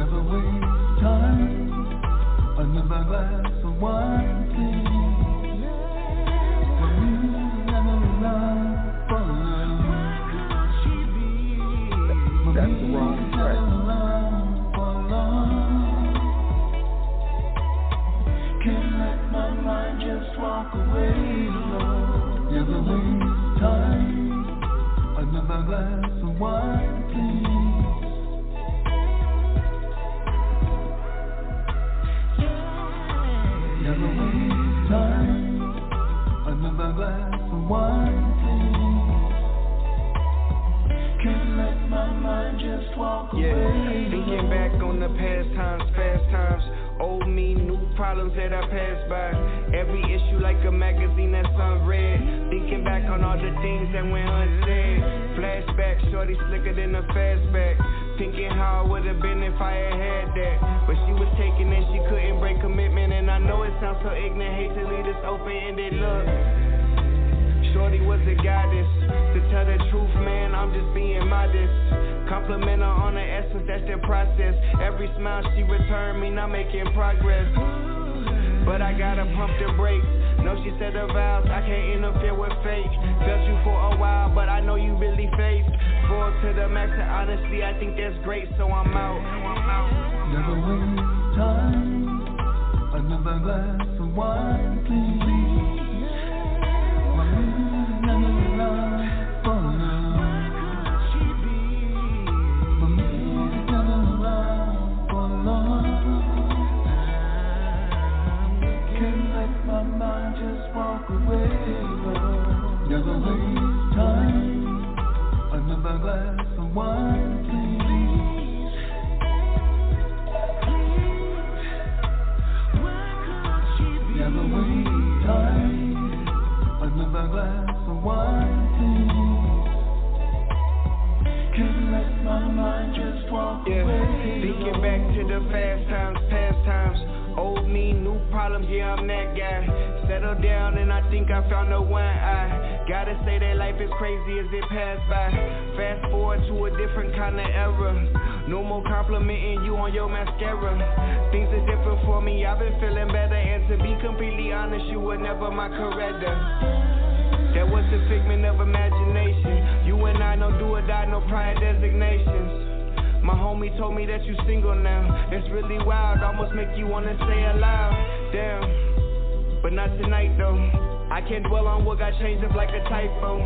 never waste time. Another glass of wine, please. For me, another life for love. For that's me, the wrong track. Can't let my mind just walk away, Lord. Never waste time. Another glass of wine, please. Never waste time. Another glass of wine, please. Can't let my mind just walk away, Lord. Thinking back on the past times, old me, new problems that I passed by. Every issue like a magazine that's unread. Thinking back on all the things that went unsaid. Flashback, shorty slicker than a fastback. Thinking how I would've been if I had that. But she was taking and she couldn't break commitment. And I know it sounds so ignorant, hate to leave this open-ended look. Shorty was a goddess. To tell the truth, man, I'm just being modest. Compliment her on her essence, that's their process. Every smile she returned me, not making progress. But I gotta pump the brakes. No, she said her vows, I can't interfere with fate. Felt you for a while, but I know you really faced. Forward to the max, and honestly, I think that's great, so I'm out. Never waste time. Another glass of wine, please. My another love for love. My mind just walk away, Lord. Never waste time. Another glass of wine, please. Never waste time. Another glass of wine, please. Can't let my mind just walk away. Thinking back to the past times. Old me, new problems, yeah, I'm that guy. Settled down and I think I found the one eye. Gotta say that life is crazy as it passed by. Fast forward to a different kind of era. No more complimenting you on your mascara. Things are different for me, I've been feeling better. And to be completely honest, you were never my corrector. That was a figment of imagination. You and I, no do or die, no prior designations. My homie told me that you single now. It's really wild, almost make you wanna say aloud. Damn, but not tonight though. I can't dwell on what got changed up like a typo.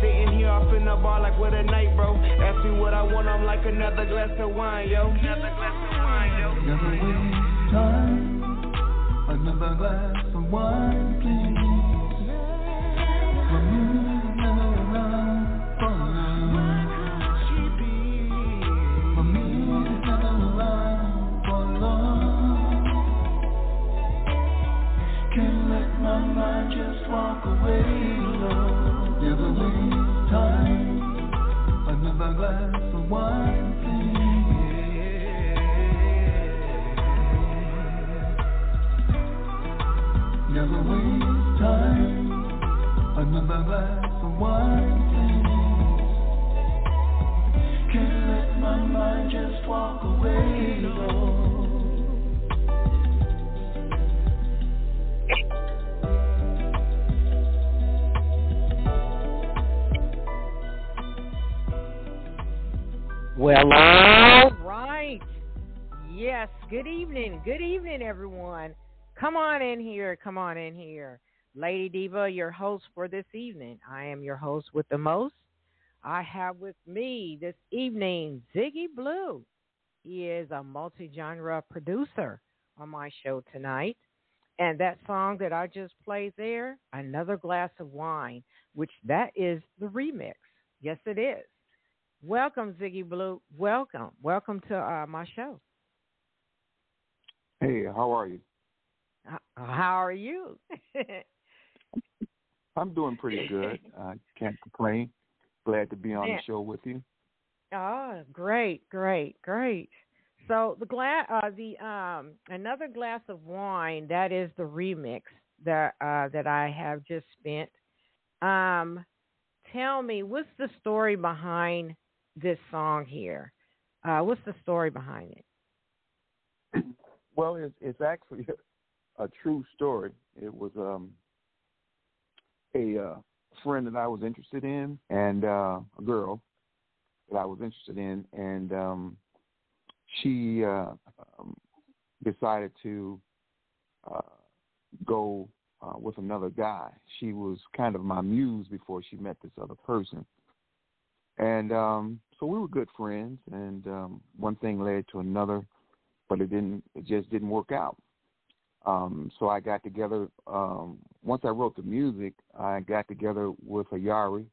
Sitting here off in the bar like with a night, bro. Ask me what I want, I'm like another glass of wine, yo. Another glass of wine, yo. Never waste time. Another glass of wine, please. For me, another love for love. Can't let my mind just walk away, Lord. Never waste time. Another glass of wine, please. Never waste time. Another glass of wine, please. Can't let my mind just walk away, Lord. Well, all right. Yes, good evening, everyone. Come on in here. Lady Diva, your host for this evening. I am your host with the most. I have with me this evening, Ziggy Blue. He is a multi-genre producer on my show tonight. And that song that I just played there, Another Glass of Wine, which that is the remix. Yes, it is. Welcome, Ziggy Blue. Welcome to my show. Hey, how are you? How are you? I'm doing pretty good. I can't complain. Glad to be on the show with you. Oh, great. So Another Glass of Wine, that is the remix that I have just spent. Tell me, what's the story behind this song here? What's the story behind it? Well, it's actually a true story. It was a friend that I was interested in, and a girl that I was interested in, and she decided to go with another guy. She was kind of my muse before she met this other person. And so we were good friends, and one thing led to another, but it just didn't work out. So I got together, once I wrote the music, I got together with Ayari,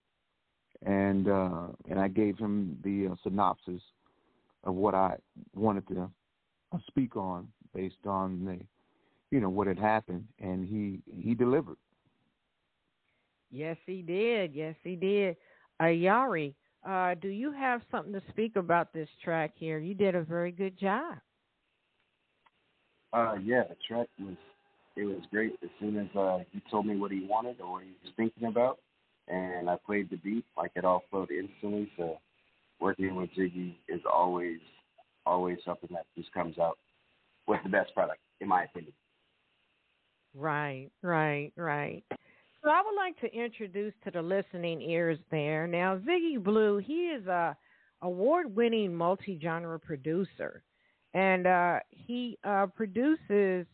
and I gave him the synopsis of what I wanted to speak on based on the, you know, what had happened, and he delivered. Yes, he did. Yes, he did. Ayari, do you have something to speak about this track here? You did a very good job. Yeah, the track was great. As soon as he told me what he wanted or what he was thinking about, and I played the beat, like it all flowed instantly. So working with Ziggy is always something that just comes out with the best product, in my opinion. Right. So I would like to introduce to the listening ears there. Now, Ziggy Blue, he is a award-winning multi-genre producer, and he produces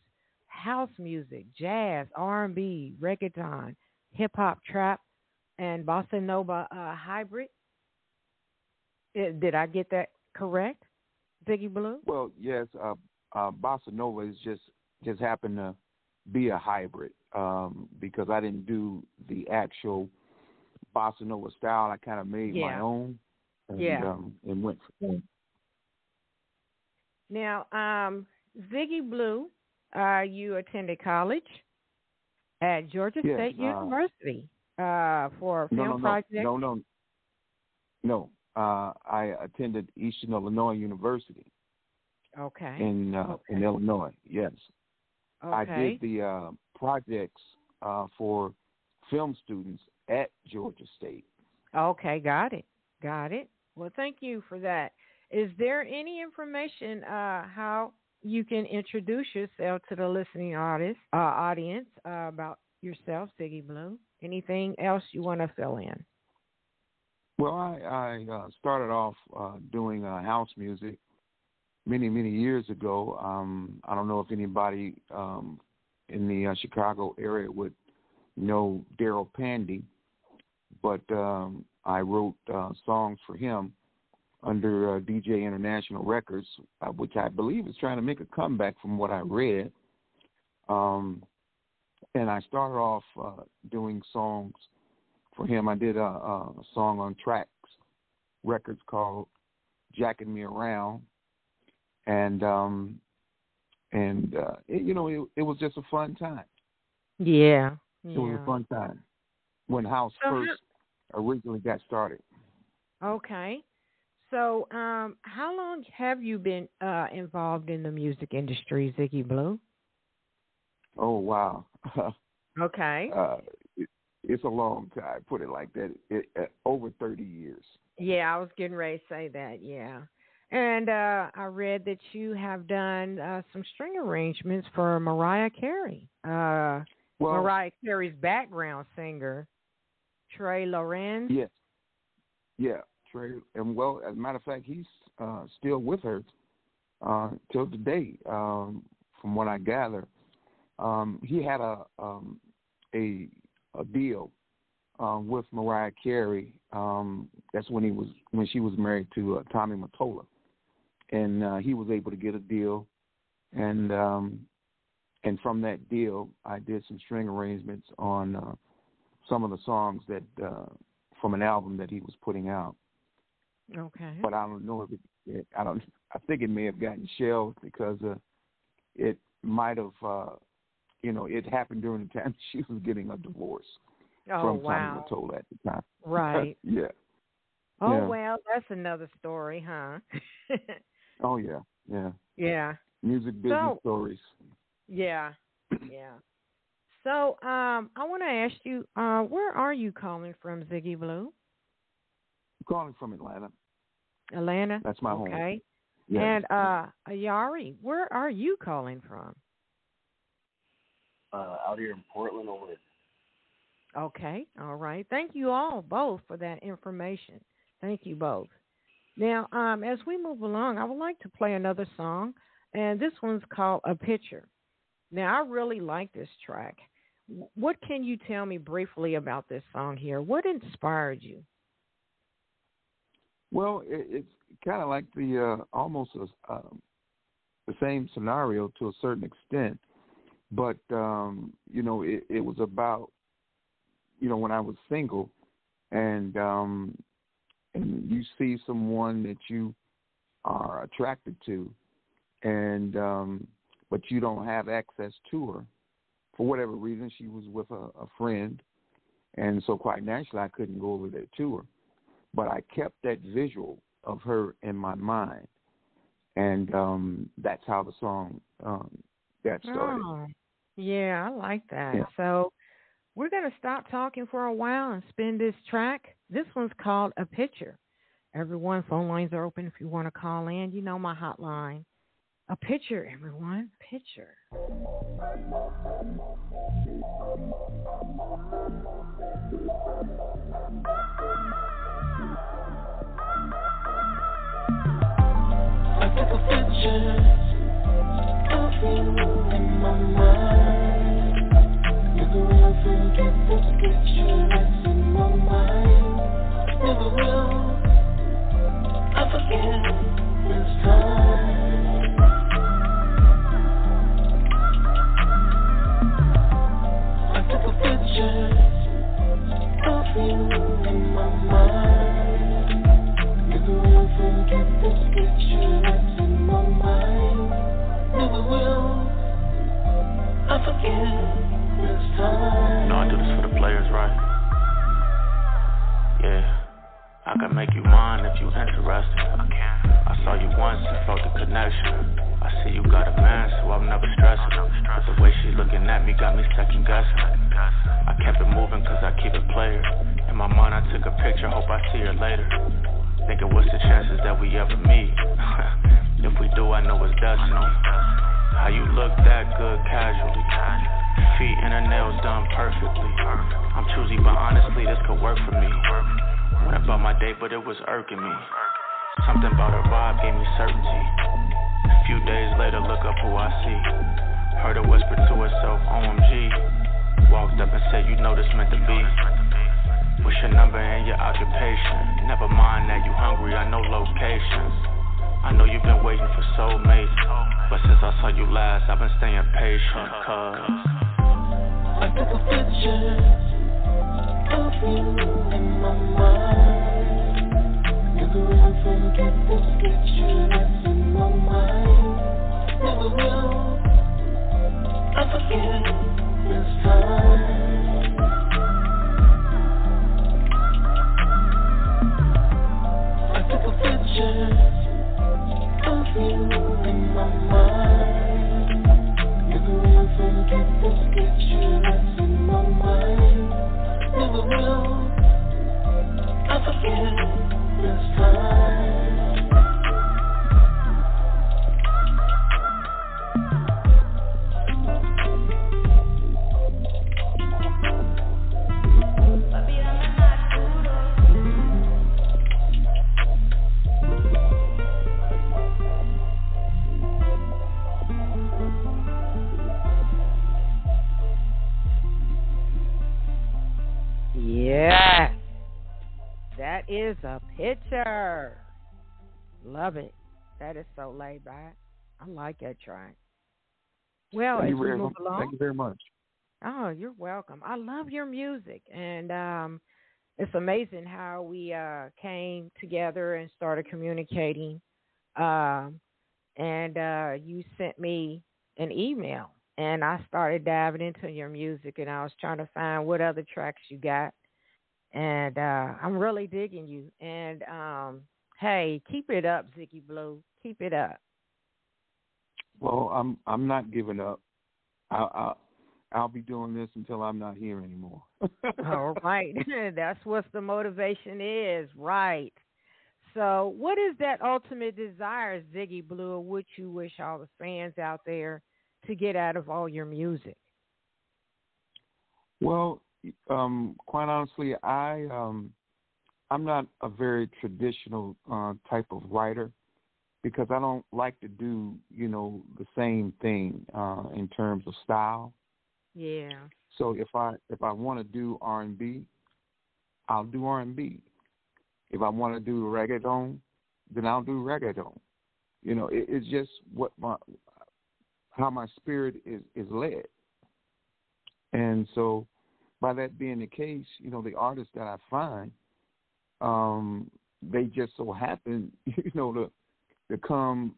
house music, jazz, R&B, reggaeton, hip-hop, trap, and bossa nova hybrid. Did I get that correct, Ziggy Blue? Well, yes. Bossa nova is just happened to be a hybrid because I didn't do the actual bossa nova style. I kind of made my own and went for it. Now, Ziggy Blue, you attended college at Georgia State University for a film project. No. I attended Eastern Illinois University. Okay. In Illinois, yes. Okay. I did the projects for film students at Georgia State. Okay, got it. Well, thank you for that. Is there any information how you can introduce yourself to the listening audience about yourself, Ziggy Blue? Anything else you want to fill in? Well, I started off doing house music many years ago. I don't know if anybody in the Chicago area would know Daryl Pandy, but I wrote songs for him under DJ International Records, which I believe is trying to make a comeback from what I read. And I started off doing songs for him. I did a song on Trax Records called "Jacking Me Around." And it was just a fun time. Yeah. It was a fun time when house first originally got started. Okay. So how long have you been involved in the music industry, Ziggy Blue? Oh, wow. Okay. It's a long time, put it like that, over 30 years. Yeah, I was getting ready to say that, yeah. And I read that you have done some string arrangements for Mariah Carey. Mariah Carey's background singer, Tre Lorenz. Yes. Yeah, Tre. And, well, as a matter of fact, he's still with her till today, from what I gather. He had a deal with Mariah Carey. That's when she was married to Tommy Mottola. And he was able to get a deal, and from that deal, I did some string arrangements on some of the songs that from an album that he was putting out. Okay. But I don't know if I think it may have gotten shelved because it might have. It happened during the time she was getting a divorce from Tommy Mottola at the time. Right. Yeah. Oh, yeah. Well, that's another story, huh? Oh, yeah, yeah. Yeah. Music business stories. Yeah, yeah. So I want to ask you, where are you calling from, Ziggy Blue? I'm calling from Atlanta. That's my home. Okay. Yes. And Ayari, where are you calling from? Out here in Portland, Oregon. Okay, all right. Thank you all both for that information. Thank you both. Now, as we move along, I would like to play another song, and this one's called A Picture. Now, I really like this track. What can you tell me briefly about this song here? What inspired you? Well, it's kind of like the almost the same scenario to a certain extent, but you know, it was about, you know, when I was single, and you see someone that you are attracted to, and but you don't have access to her for whatever reason. She was with a friend, and so quite naturally I couldn't go over there to her. But I kept that visual of her in my mind, and that's how the song got started. Oh, yeah, I like that. Yeah. So we're going to stop talking for a while and spin this track. This one's called A Picture. Everyone, phone lines are open if you want to call in. You know my hotline. A picture, everyone. Picture. I took a picture of you in my mind. Never will forget this picture that's in my mind. Never will I forget this time. I took a picture of you in my mind. Never will forget this picture that's I forget this time. No, I do this for the players, right? Yeah, I can make you mine if you interested. I saw you once and felt the connection. I see you got a man, so I'm never stressing. The way she looking at me got me second guessing. I kept it moving cause I keep it player. In my mind I took a picture, hope I see her later. Thinking what's the chances that we ever meet? If we do, I know it's destiny. How you look that good casually. Feet and her nails done perfectly. I'm choosy, but honestly, this could work for me. Went about my day, but it was irking me. Something about her vibe gave me certainty. A few days later, look up who I see. Heard her whisper to herself, OMG. Walked up and said, you know this meant to be. What's your number and your occupation? Never mind that you hungry, I know locations. I know you've been waiting for soulmates, but since I saw you last, I've been staying patient, cause I took a picture of you in my mind. Never will forget this picture that's in my mind. Never will I forget this time. I took a picture you in my mind. Never will forget this picture that's in my mind. Never will I forget this time. Papi, dame más duro. Yeah, that is a picture. Love it. That is so laid back. I like that track. Well, as we move along, thank you very much. Oh, you're welcome. I love your music, and it's amazing how we came together and started communicating. And you sent me an email. And I started diving into your music, and I was trying to find what other tracks you got. And I'm really digging you. And, hey, keep it up, Ziggy Blue. Keep it up. Well, I'm not giving up. I'll be doing this until I'm not here anymore. All right. That's what the motivation is, right. So what is that ultimate desire, Ziggy Blue, or would you wish all the fans out there to get out of all your music? Well, quite honestly, I'm not a very traditional type of writer because I don't like to do, you know, the same thing in terms of style. Yeah. So if I want to do R&B, I'll do R&B. If I want to do reggaeton, then I'll do reggaeton. You know, it's just how my spirit is led. And so by that being the case, you know, the artists that I find, they just so happen, you know, to come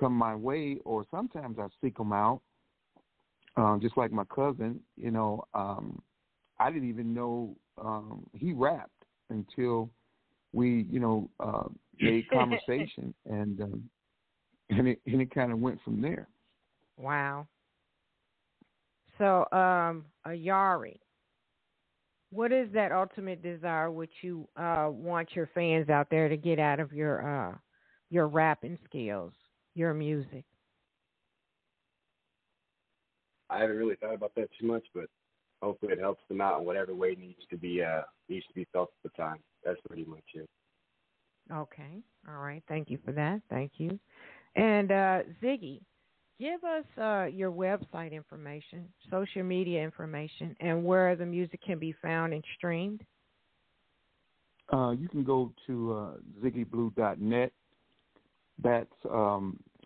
my way, or sometimes I seek them out. Just like my cousin, you know, I didn't even know he rapped until we, you know, made conversation, and it kind of went from there. Wow. So, Ayari, what is that ultimate desire which you want your fans out there to get out of your rapping skills, your music? I haven't really thought about that too much, but hopefully it helps them out in whatever way needs to be felt at the time. That's pretty much it. Okay. All right. Thank you for that. Thank you. And Ziggy, give us your website information, social media information, and where the music can be found and streamed. You can go to ziggyblue.net. That's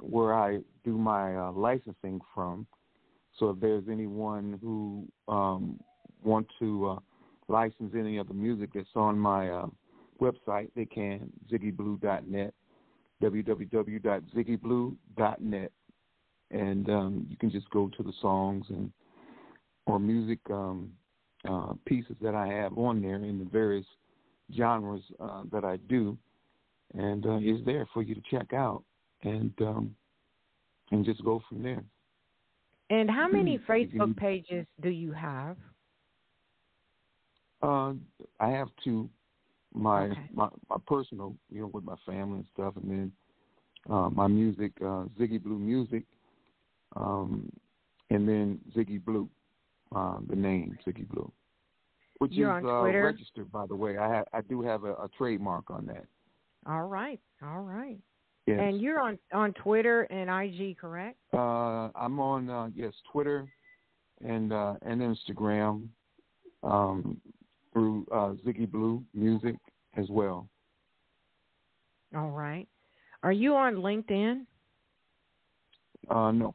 where I do my licensing from. So if there's anyone who want to license any of the music that's on my website, they can, ziggyblue.net, www.ziggyblue.net. And you can just go to the songs and or music pieces that I have on there in the various genres that I do. And it's there for you to check out and just go from there. And how many Facebook pages do you have? I have two. My personal, you know, with my family and stuff, and then my music, Ziggy Blue Music, and then Ziggy Blue, the name Ziggy Blue, which is registered, by the way. I do have a trademark on that. All right. Yes. And you're on Twitter and IG, correct? I'm on, yes, Twitter and Instagram through Ziggy Blue Music as well. All right. Are you on LinkedIn? No.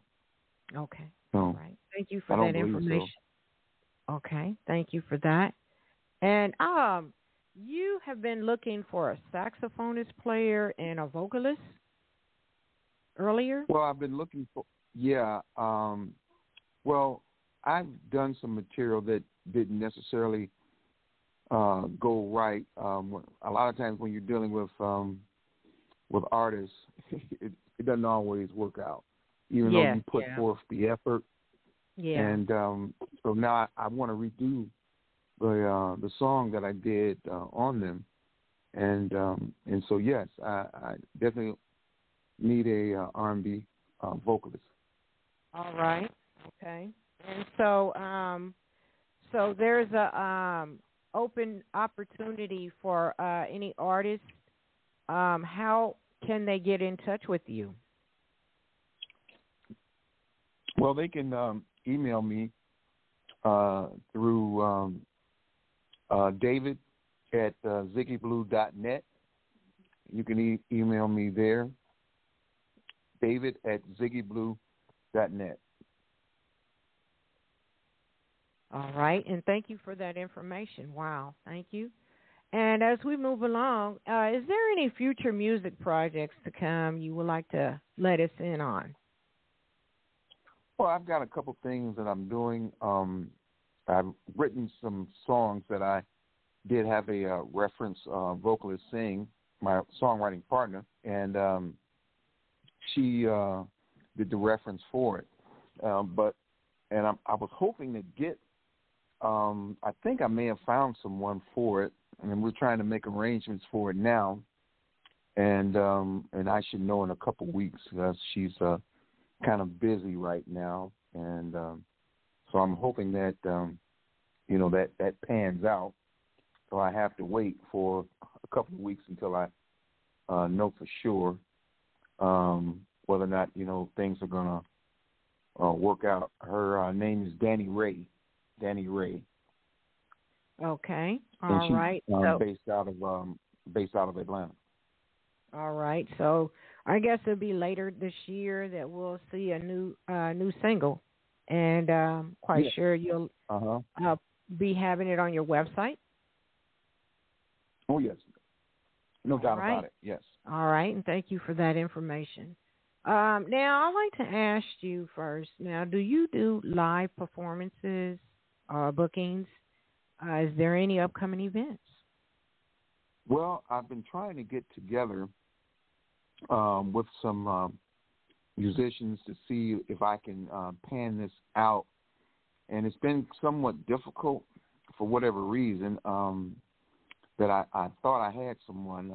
Okay. No. All right. Thank you for that information. So. Okay. Thank you for that. And you have been looking for a saxophonist player and a vocalist? Earlier? Well, I've been looking for, yeah. Well, I've done some material that didn't necessarily go right. A lot of times when you're dealing with artists, it doesn't always work out, even though you put forth the effort. Yeah. And so now I want to redo the song that I did on them, and so yes, I definitely need a R&B vocalist. All right. Okay. And so so there's a open opportunity for any artist. How can they get in touch with you? Well, they can email me through David at ziggyblue.net. You can email me there. David at ziggyblue.net. All right, and thank you for that information. Wow, thank you. And as we move along, is there any future music projects to come you would like to let us in on? Well, I've got a couple things that I'm doing. I've written some songs that I did have a reference vocalist sing, my songwriting partner, and she did the reference for it, but I was hoping to get. I think I may have found someone for it, and we're trying to make arrangements for it now. And I should know in a couple weeks because she's kind of busy right now. And so I'm hoping that, you know, that pans out. So I have to wait for a couple of weeks until I know for sure whether or not, you know, things are going to work out. Her name is Danny Ray. Danny Ray. Okay. All right. Based out of Atlanta. All right. So I guess it'll be later this year that we'll see a new single, and I'm quite sure you'll be having it on your website. Oh yes, no doubt about it. Yes. All right, and thank you for that information. Now I'd like to ask you first. Now, do you do live performances or bookings? Is there any upcoming events? Well, I've been trying to get together with some musicians to see if I can pan this out. And it's been somewhat difficult for whatever reason that I thought I had someone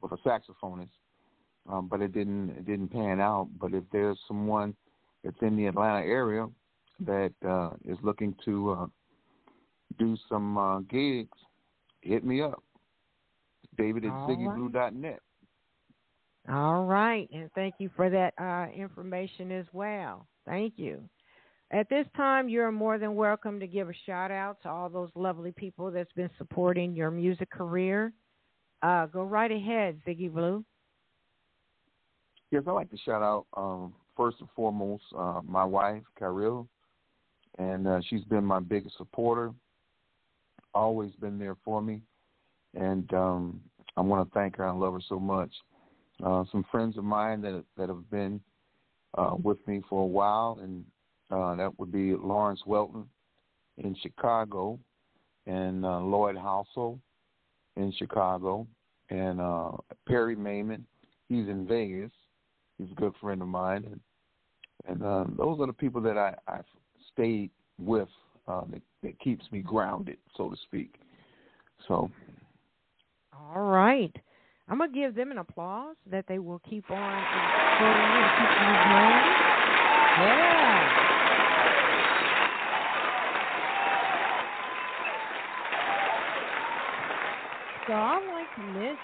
with a saxophonist, but it didn't pan out. But if there's someone that's in the Atlanta area that is looking to do some gigs, hit me up, David at ZiggyBlue.net. All right, and thank you for that information as well. Thank you. At this time, you're more than welcome to give a shout-out to all those lovely people that's been supporting your music career. Go right ahead, Ziggy Blue. Yes, I'd like to shout-out, first and foremost, my wife, Carol, and she's been my biggest supporter. Always been there for me, and I want to thank her. I love her so much. Some friends of mine that have been with me for a while, and that would be Lawrence Welton in Chicago, and Lloyd Housel in Chicago, and Perry Maimon. He's in Vegas. He's a good friend of mine, and those are the people that I've stayed with. That keeps me grounded, so to speak. So, all right. I'm going to give them an applause that they will keep on. Yeah. So I like to mention,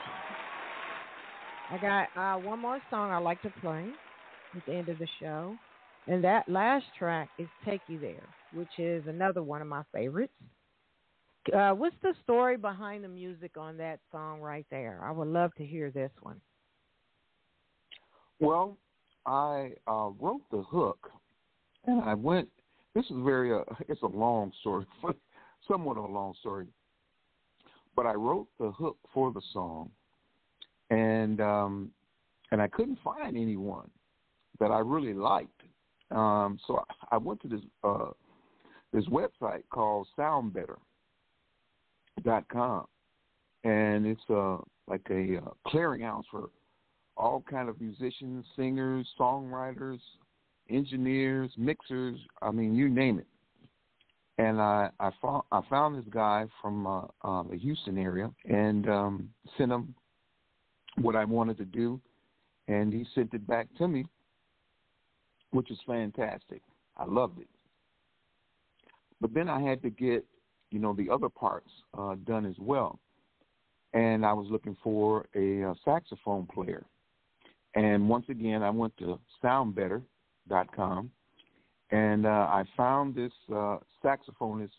I got one more song I like to play at the end of the show. And that last track is Take You There, which is another one of my favorites. What's the story behind the music on that song right there? I would love to hear this one. Well, I wrote the hook, and I went, this is it's a long story, somewhat of a long story, but I wrote the hook for the song, and I couldn't find anyone that I really liked. So I went to this website called SoundBetter.com, and it's like a clearinghouse for all kind of musicians, singers, songwriters, engineers, mixers. I mean, you name it. And I found this guy from the Houston area, and sent him what I wanted to do, and he sent it back to me, which is fantastic. I loved it. But then I had to get, you know, the other parts done as well. And I was looking for a saxophone player. And once again, I went to SoundBetter.com, and I found this saxophonist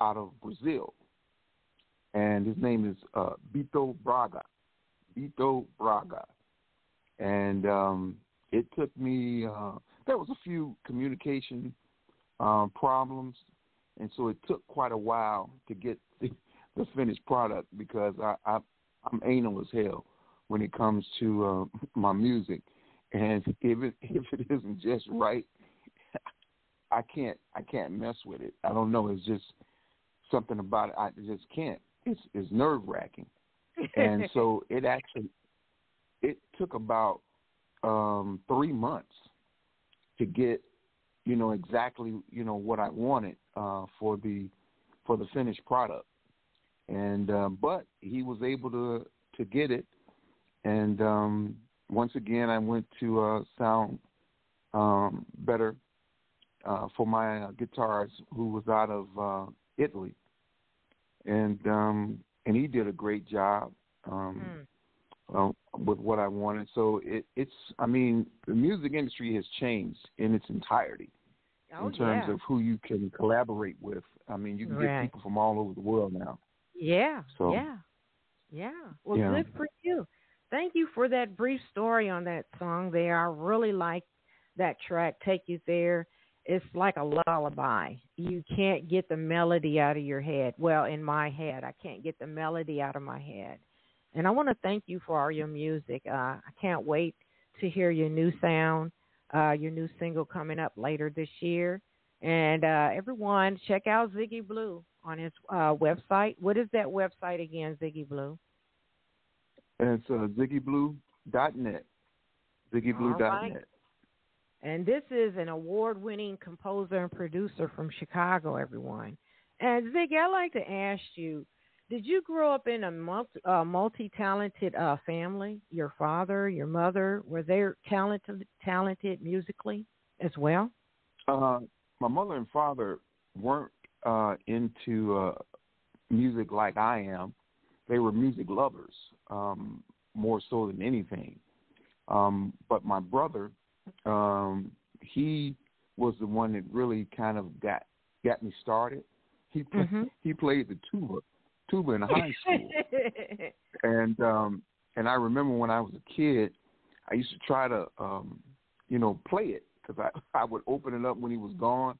out of Brazil. And his name is Bito Braga. Bito Braga. And it took me there was a few communication problems, and so it took quite a while to get the finished product because I'm anal as hell when it comes to my music, and if it isn't just right, I can't mess with it. I don't know. It's just something about it. I just can't. It's nerve wracking, and so it took about 3 months to get, you know, exactly, you know, what I wanted for the finished product, and but he was able to get it, And once again, I went to SoundBetter for my guitarist, who was out of Italy, and he did a great job with what I wanted. So it's I mean, the music industry has changed in its entirety in terms of who you can collaborate with. I mean, you can get people from all over the world now. Yeah. So, yeah. Well, good for you. Thank you for that brief story on that song there. I really like that track, Take You There. It's like a lullaby. You can't get the melody out of your head. Well, in my head, I can't get the melody out of my head. And I want to thank you for all your music. I can't wait to hear your new sound, your new single coming up later this year. And everyone, check out Ziggy Blue on his website. What is that website again, Ziggy Blue? It's ziggyblue.net, ziggyblue.net. Right. And this is an award-winning composer and producer from Chicago, everyone. And, Ziggy, I'd like to ask you, did you grow up in a multi-talented family? Your father, your mother, were they talented musically as well? My mother and father weren't into music like I am. They were music lovers, more so than anything. But my brother, he was the one that really kind of got me started. He played the tuba in high school, and I remember when I was a kid, I used to try to play it, because I would open it up when he was gone.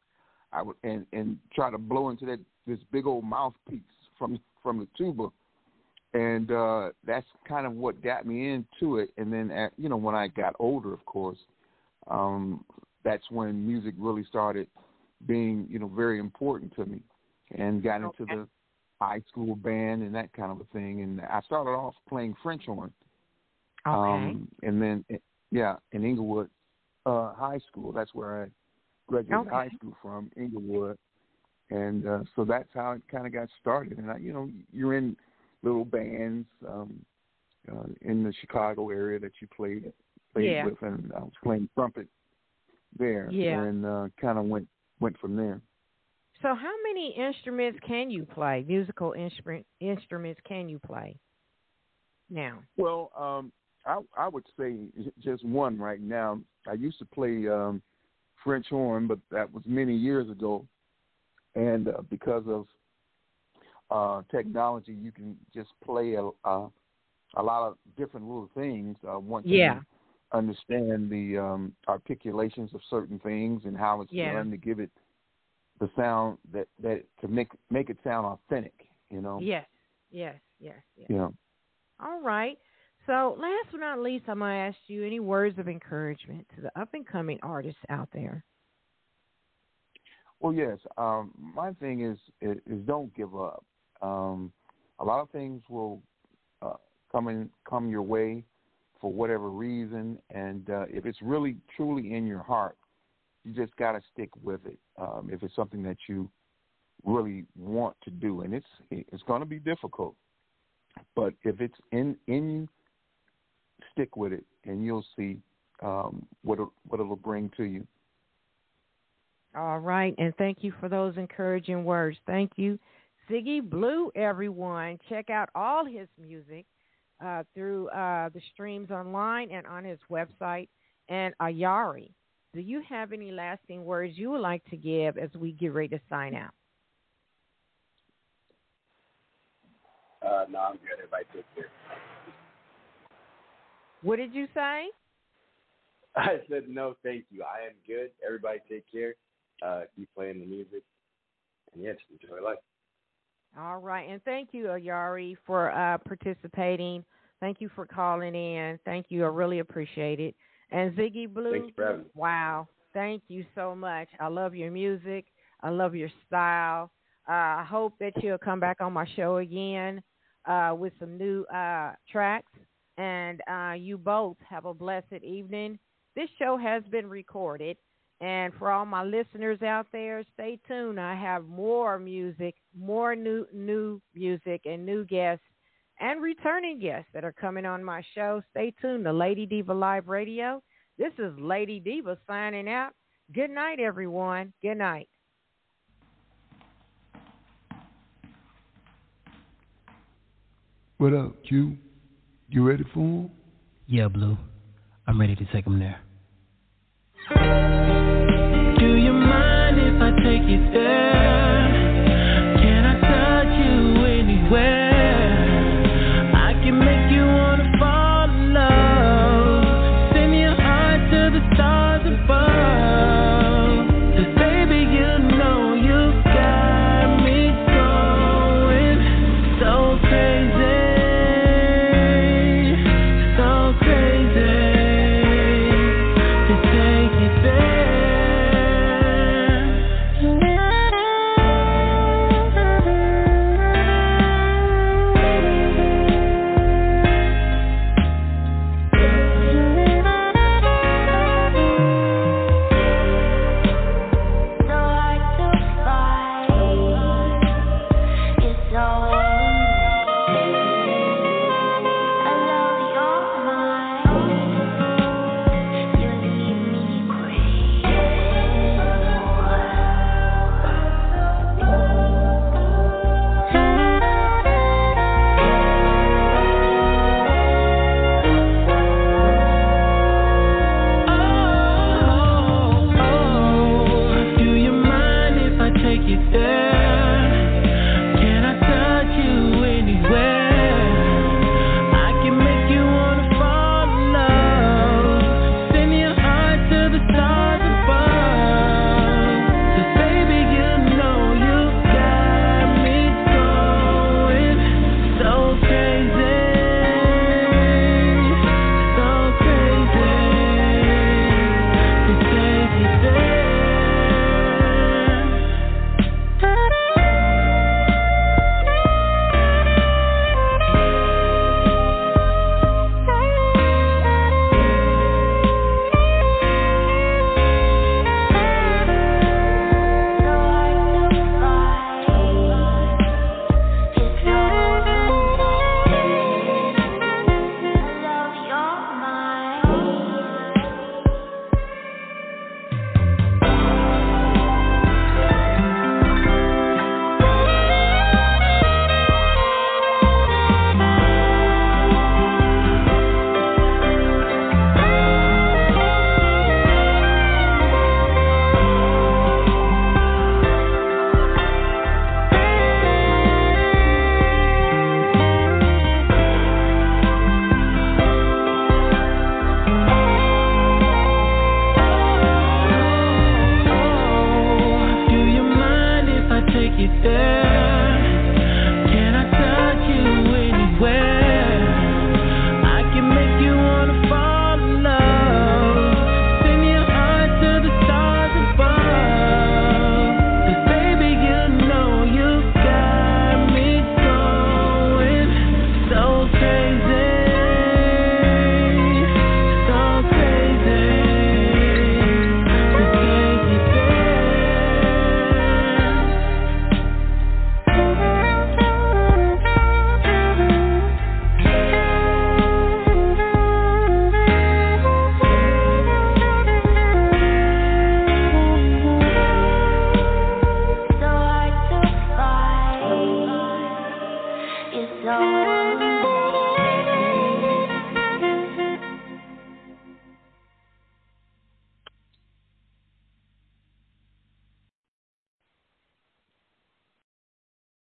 I would and try to blow into this big old mouthpiece from the tuba. And that's kind of what got me into it. And then, when I got older, of course, that's when music really started being, very important to me, and got into the high school band and that kind of a thing. And I started off playing French horn. Okay. And then, in Inglewood High School. That's where I graduated high school from, Inglewood. And so that's how it kind of got started. And, you're in little bands in the Chicago area that you played with, and I was playing trumpet there, and kind of went from there. So how many instruments can you play, musical instruments can you play now? Well, I would say just one right now. I used to play French horn, but that was many years ago, and because of technology, you can just play a lot of different little things once you understand the articulations of certain things and how it's done to give it the sound that to make it sound authentic, Yes. Yeah. All right. So last but not least, I'm going to ask you any words of encouragement to the up-and-coming artists out there. Well, yes. My thing is don't give up. A lot of things will come your way for whatever reason, and if it's really truly in your heart, you just got to stick with it. If it's something that you really want to do, and it's going to be difficult, but if it's in you, stick with it, and you'll see what it'll bring to you. All right, and thank you for those encouraging words. Thank you. Ziggy Blue, everyone. Check out all his music through the streams online and on his website. And Ayari, do you have any lasting words you would like to give as we get ready to sign out? No, I'm good. If I took care. What did you say? I said no, thank you. I am good. Everybody take care. Keep playing the music. And yes, enjoy life. All right, and thank you, Ayari, for participating. Thank you for calling in. Thank you. I really appreciate it. And Ziggy Blue, thanks for having me. Wow, thank you so much. I love your music. I love your style. I hope that you'll come back on my show again with some new tracks. And you both have a blessed evening. This show has been recorded. And for all my listeners out there, stay tuned. I have more music, more new music and new guests and returning guests that are coming on my show. Stay tuned to Lady Diva Live Radio. This is Lady Diva signing out. Good night, everyone. Good night. What up, Q? You ready for him? Yeah, Blue. I'm ready to take him there. Do you mind if I take you there?